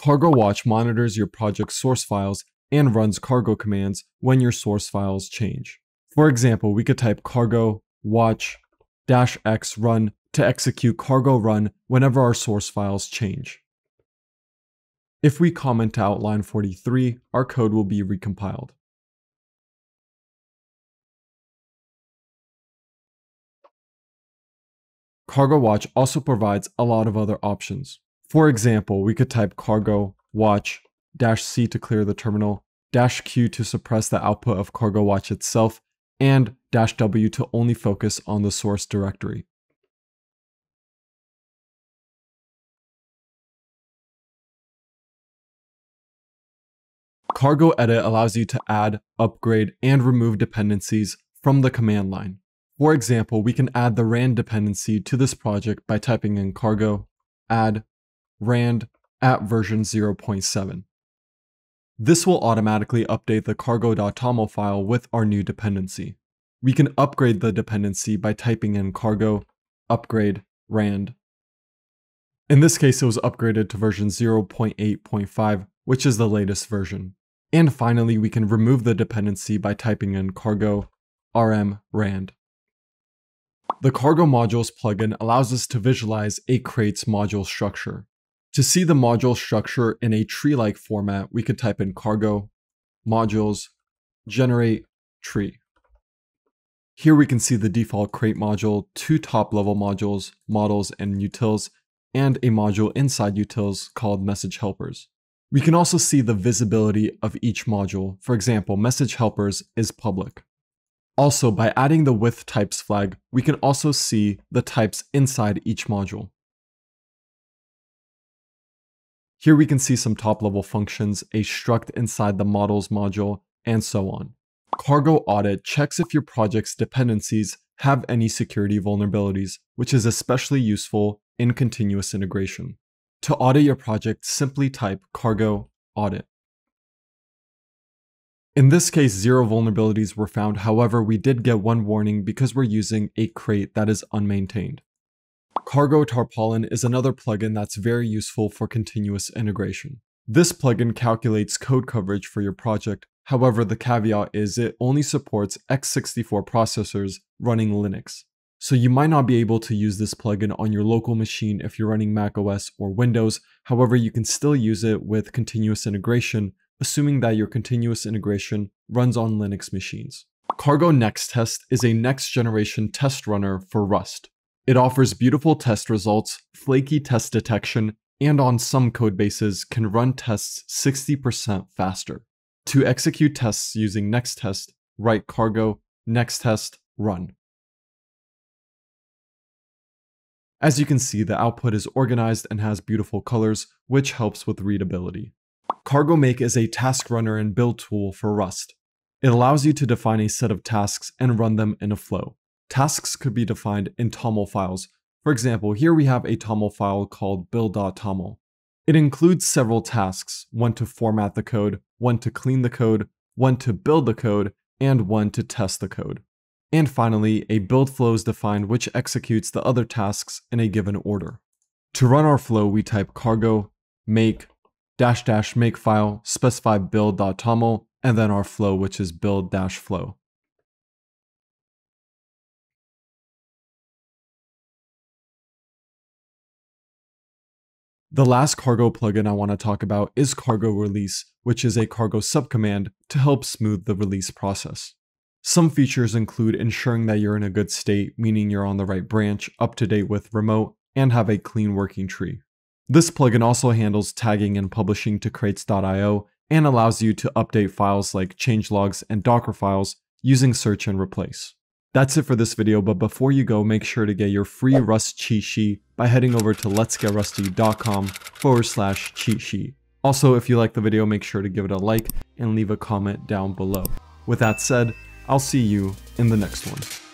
Cargo Watch monitors your project's source files and runs cargo commands when your source files change. For example, we could type cargo watch -x run to execute cargo run whenever our source files change. If we comment to outline 43, our code will be recompiled. Cargo Watch also provides a lot of other options. For example, we could type cargo watch -c to clear the terminal, -q to suppress the output of Cargo Watch itself, and -w to only focus on the source directory. Cargo edit allows you to add, upgrade, and remove dependencies from the command line. For example, we can add the Rand dependency to this project by typing in cargo add Rand at version 0.7. This will automatically update the cargo.toml file with our new dependency. We can upgrade the dependency by typing in cargo upgrade Rand. In this case, it was upgraded to version 0.8.5, which is the latest version. And finally, we can remove the dependency by typing in cargo rm Rand. The Cargo Modules plugin allows us to visualize a crates module structure. To see the module structure in a tree-like format, we could type in cargo modules generate tree. Here we can see the default crate module, two top-level modules, models and utils, and a module inside utils called message helpers. We can also see the visibility of each module. For example, message helpers is public. Also, by adding the with types flag, we can also see the types inside each module. Here we can see some top-level functions, a struct inside the models module, and so on. Cargo audit checks if your project's dependencies have any security vulnerabilities, which is especially useful in continuous integration. To audit your project, simply type cargo audit. In this case, 0 vulnerabilities were found. However, we did get one warning because we're using a crate that is unmaintained. Cargo Tarpaulin is another plugin that's very useful for continuous integration. This plugin calculates code coverage for your project. However, the caveat is it only supports x64 processors running Linux. So you might not be able to use this plugin on your local machine if you're running macOS or Windows. However, you can still use it with continuous integration, assuming that your continuous integration runs on Linux machines. Cargo nextest is a next-generation test runner for Rust. It offers beautiful test results, flaky test detection, and on some codebases can run tests 60% faster. To execute tests using nextest, write cargo nextest run. As you can see, the output is organized and has beautiful colors, which helps with readability. Cargo make is a task runner and build tool for Rust. It allows you to define a set of tasks and run them in a flow. Tasks could be defined in TOML files. For example, here we have a TOML file called build.toml. It includes several tasks, one to format the code, one to clean the code, one to build the code, and one to test the code. And finally, a build flow is defined which executes the other tasks in a given order. To run our flow, we type cargo make --make file, specify build.toml, and then our flow, which is build-flow. The last cargo plugin I want to talk about is cargo release, which is a cargo subcommand to help smooth the release process. Some features include ensuring that you're in a good state, meaning you're on the right branch, up to date with remote, and have a clean working tree. This plugin also handles tagging and publishing to crates.io and allows you to update files like changelogs and Docker files using search and replace. That's it for this video, but before you go, make sure to get your free Rust cheat sheet by heading over to letsgetrusty.com/cheat sheet. Also, if you like the video, make sure to give it a like and leave a comment down below. With that said, I'll see you in the next one.